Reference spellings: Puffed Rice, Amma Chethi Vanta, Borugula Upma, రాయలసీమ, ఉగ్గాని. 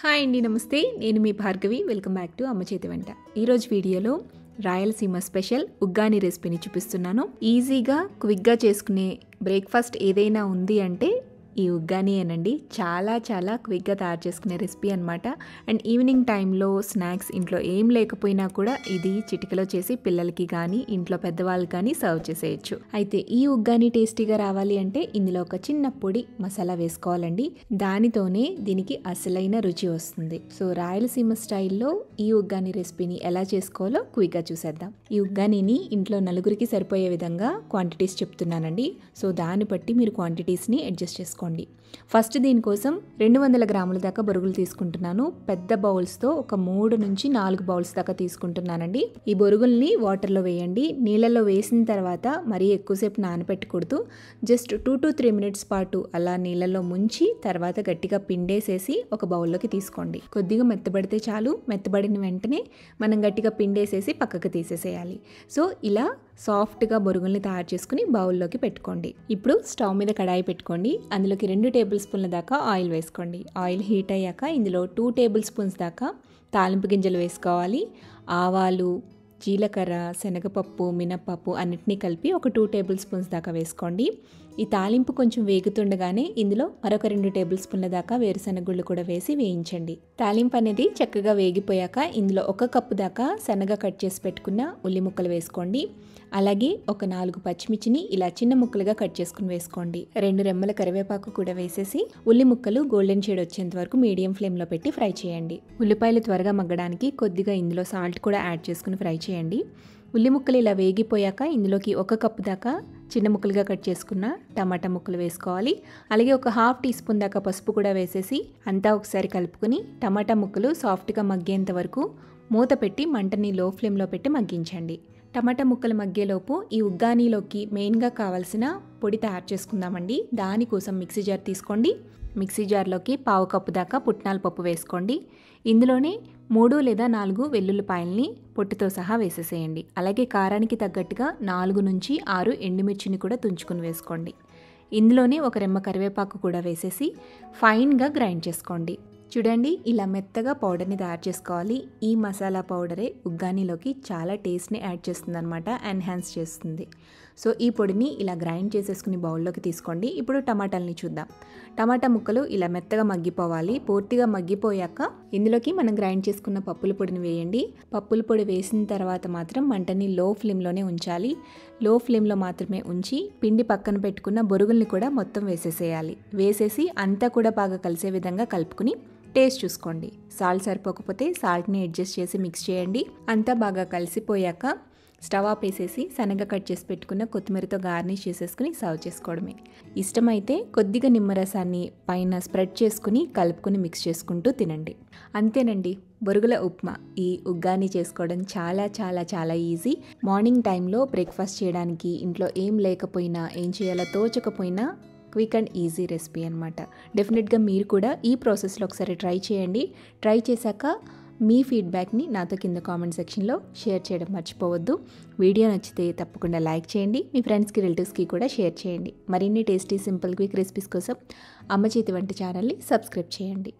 Hi అండి, నమస్తే. నేను మీ భార్గవి. వెల్కమ్ బ్యాక్ టు అమ్మ చేతి వంట. ఈరోజు వీడియోలో రాయలసీమ స్పెషల్ ఉగ్గాని రెసిపీని చూపిస్తున్నాను. ఈజీగా క్విక్గా చేసుకునే బ్రేక్ఫాస్ట్ ఏదైనా ఉంది అంటే ఈ ఉగ్గాని అనండి. చాలా చాలా క్విక్గా తయారు చేసుకునే రెసిపీ అనమాట. అండ్ ఈవినింగ్ టైంలో స్నాక్స్ ఇంట్లో ఏం లేకపోయినా కూడా ఇది చిటికలో చేసి పిల్లలకి కానీ ఇంట్లో పెద్దవాళ్ళకి కానీ సర్వ్ చేసేయచ్చు. అయితే ఈ ఉగ్గాని టేస్టీగా రావాలి అంటే ఇందులో ఒక చిన్న పొడి మసాలా వేసుకోవాలండి. దానితోనే దీనికి అసలైన రుచి వస్తుంది. సో రాయలసీమ స్టైల్లో ఈ ఉగ్గాని రెసిపీని ఎలా చేసుకోవాలో క్విక్గా చూసేద్దాం. ఈ ఉగ్గానిని ఇంట్లో నలుగురికి సరిపోయే విధంగా క్వాంటిటీస్ చెప్తున్నానండి. సో దాన్ని బట్టి మీరు క్వాంటిటీస్ని అడ్జస్ట్ చేసుకోండి. ఫస్ట్ దీనికోసం 200 గ్రాముల దాకా బొరుగులు తీసుకుంటున్నాను. పెద్ద బౌల్స్తో ఒక 3 నుంచి 4 బౌల్స్ దాకా తీసుకుంటున్నానండి. ఈ బొరుగుల్ని వాటర్లో వేయండి. నీళ్ళలో వేసిన తర్వాత మరీ ఎక్కువసేపు నానపెట్టకూడదు. జస్ట్ 2 to 3 మినిట్స్ పాటు అలా నీళ్ళలో ముంచి తర్వాత గట్టిగా పిండేసేసి ఒక బౌల్లోకి తీసుకోండి. కొద్దిగా మెత్తబడితే చాలు. మెత్తబడిన వెంటనే మనం గట్టిగా పిండేసేసి పక్కకు తీసేసేయాలి. సో ఇలా సాఫ్ట్గా బొరుగుల్ని తయారు చేసుకుని బౌల్లోకి పెట్టుకోండి. ఇప్పుడు స్టవ్ మీద కడాయి పెట్టుకోండి. అందులోకి 2 టేబుల్ స్పూన్ల దాకా ఆయిల్ వేసుకోండి. ఆయిల్ హీట్ అయ్యాక ఇందులో 2 టేబుల్ స్పూన్స్ దాకా తాలింపు గింజలు వేసుకోవాలి. ఆవాలు, జీలకర్ర, శనగపప్పు, మినప్పప్పు అన్నిటినీ కలిపి ఒక 2 టేబుల్ స్పూన్స్ దాకా వేసుకోండి. ఈ తాలింపు కొంచెం వేగుతుండగానే ఇందులో మరొక 2 టేబుల్ స్పూన్ల దాకా వేరుశనగ గుళ్ళు కూడా వేసి వేయించండి. తాలింపు అనేది చక్కగా వేగిపోయాక ఇందులో 1 కప్పు దాకా సన్నగా కట్ చేసి పెట్టుకున్న ఉల్లి ముక్కలు వేసుకోండి. అలాగే ఒక 4 పచ్చిమిర్చిని ఇలా చిన్న ముక్కలుగా కట్ చేసుకుని వేసుకోండి. 2 రెమ్మల కరివేపాకు కూడా వేసేసి ఉల్లి ముక్కలు గోల్డెన్ షేడ్ వచ్చేంత వరకు మీడియం ఫ్లేమ్లో పెట్టి ఫ్రై చేయండి. ఉల్లిపాయలు త్వరగా మగ్గడానికి కొద్దిగా ఇందులో సాల్ట్ కూడా యాడ్ చేసుకుని ఫ్రై చేయండి. ఉల్లి ముక్కలు ఇలా వేగిపోయాక ఇందులోకి 1 కప్పు దాకా చిన్న ముక్కలుగా కట్ చేసుకున్న టమాటా ముక్కలు వేసుకోవాలి. అలాగే ఒక 1/2 టీ స్పూన్ దాకా పసుపు కూడా వేసేసి అంతా ఒకసారి కలుపుకుని టమాటా ముక్కలు సాఫ్ట్గా మగ్గేంత వరకు మూత పెట్టి మంటని లో ఫ్లేమ్లో పెట్టి మగ్గించండి. టమాటా ముక్కలు మగ్గేలోపు ఈ ఉగ్గానీలోకి మెయిన్గా కావాల్సిన పొడి తయారు చేసుకుందామండి. దానికోసం మిక్సీ జార్ తీసుకోండి. మిక్సీ జార్లోకి 1/4 కప్పు దాకా పుట్నాల పప్పు వేసుకోండి. ఇందులోనే 3 లేదా 4 వెల్లుల్లిపాయల్ని పొట్టుతో సహా వేసేసేయండి. అలాగే కారానికి తగ్గట్టుగా 4 నుంచి 6 ఎండుమిర్చిని కూడా తుంచుకుని వేసుకోండి. ఇందులోనే 1 రెమ్మ కరివేపాకు కూడా వేసేసి ఫైన్గా గ్రైండ్ చేసుకోండి. చూడండి, ఇలా మెత్తగా పౌడర్ని తయారు చేసుకోవాలి. ఈ మసాలా పౌడరే ఉగ్గానీలోకి చాలా టేస్ట్ని యాడ్ చేస్తుందన్నమాట, ఎన్హాన్స్ చేస్తుంది. సో ఈ పొడిని ఇలా గ్రైండ్ చేసేసుకుని బౌల్లోకి తీసుకోండి. ఇప్పుడు టమాటాలని చూద్దాం. టమాటా ముక్కలు ఇలా మెత్తగా మగ్గిపోవాలి. పూర్తిగా మగ్గిపోయాక ఇందులోకి మనం గ్రైండ్ చేసుకున్న పప్పుల పొడిని వేయండి. పప్పుల పొడి వేసిన తర్వాత మాత్రం మంటని లో ఫ్లేమ్లోనే ఉంచాలి. లో ఫ్లేమ్లో మాత్రమే ఉంచి పిండి పక్కన పెట్టుకున్న బొరుగుల్ని కూడా మొత్తం వేసేసేయాలి. వేసేసి అంతా కూడా బాగా కలిసే విధంగా కలుపుకుని టేస్ట్ చూసుకోండి. సాల్ట్ సరిపోకపోతే సాల్ట్ని అడ్జస్ట్ చేసి మిక్స్ చేయండి. అంతా బాగా కలిసిపోయాక స్టవ్ ఆపేసేసి సన్నగా కట్ చేసి పెట్టుకున్న కొత్తిమీరతో గార్నిష్ చేసేసుకుని సర్వ్ చేసుకోవడమే. ఇష్టమైతే కొద్దిగా నిమ్మరసాన్ని పైన స్ప్రెడ్ చేసుకుని కలుపుకుని మిక్స్ చేసుకుంటూ తినండి. అంతేనండి, బొరుగుల ఉప్మా. ఈ ఉగ్గాని చేసుకోవడం చాలా చాలా చాలా ఈజీ. మార్నింగ్ టైంలో బ్రేక్ఫాస్ట్ చేయడానికి ఇంట్లో ఏం లేకపోయినా, ఏం చేయాలో తోచకపోయినా క్విక్ అండ్ ఈజీ రెసిపీ అనమాట. డెఫినెట్గా మీరు కూడా ఈ ప్రాసెస్లో ఒకసారి ట్రై చేయండి. ట్రై చేశాక మీ ఫీడ్బ్యాక్ని నాతో కింద కామెంట్ సెక్షన్లో షేర్ చేయడం మర్చిపోవద్దు. వీడియో నచ్చితే తప్పకుండా లైక్ చేయండి. మీ ఫ్రెండ్స్కి, రిలేటివ్స్కి కూడా షేర్ చేయండి. మరిన్ని టేస్టీ, సింపుల్, క్విక్ రెసిపీస్ కోసం అమ్మ చేతి వంట ఛానల్ని సబ్స్క్రైబ్ చేయండి.